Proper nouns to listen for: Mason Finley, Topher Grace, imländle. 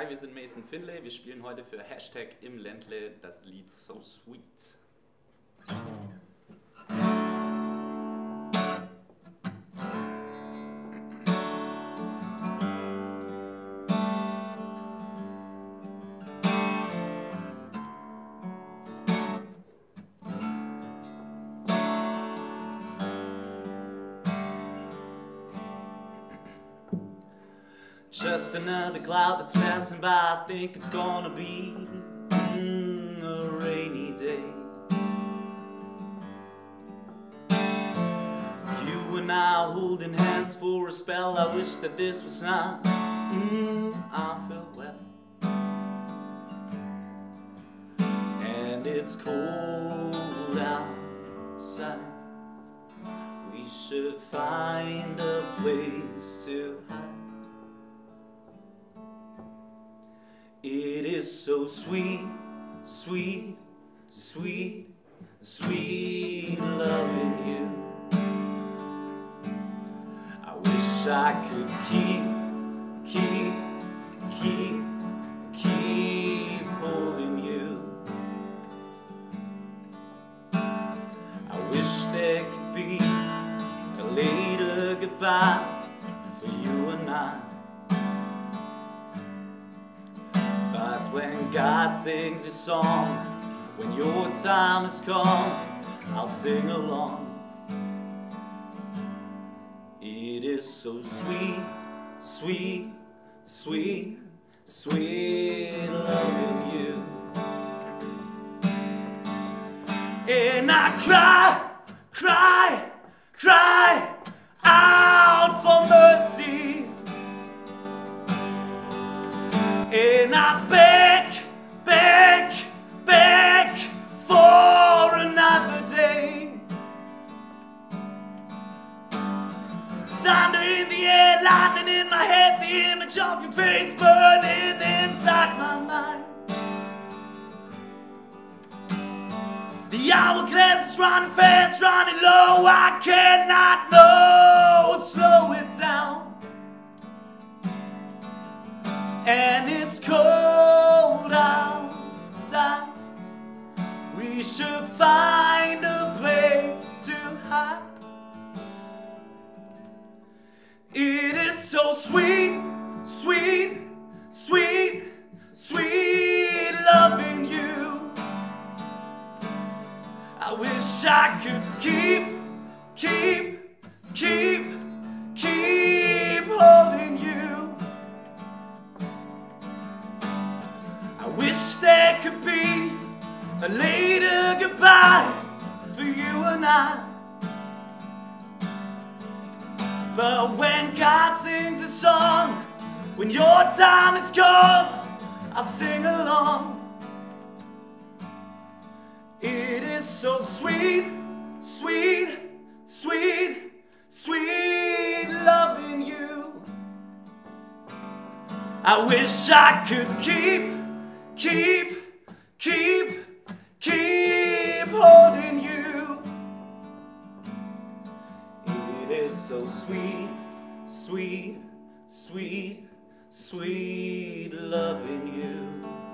Hi, wir sind Mason Finley. Wir spielen heute für #imländle das Lied So Sweet. Just another cloud that's passing by. I think it's gonna be a rainy day. You and I holding hands for a spell. I wish that this was not our farewell. And it's cold outside. We should find a place to hide. It is so sweet, sweet, sweet, sweet loving you. I wish I could keep holding you. I wish there could be a later goodbye for you and I. But when God sings his song, when your time has come, I'll sing along. It is so sweet, sweet, sweet, sweet loving you. And I cry out for mercy. And I beg for another day. Thunder in the air, lightning in my head, the image of your face burning inside my mind. The hourglass is running fast, running low. I cannot know, slow it down. And it's cold outside. We should find a place to hide. It is so sweet, sweet, sweet, sweet loving you. I wish I could keep holding you. Wish there could be a later goodbye for you and I. But when God sings a song, when your time is come, I'll sing along. It is so sweet, sweet, sweet, sweet loving you. I wish I could keep holding you. It is so sweet, sweet, sweet, sweet loving you.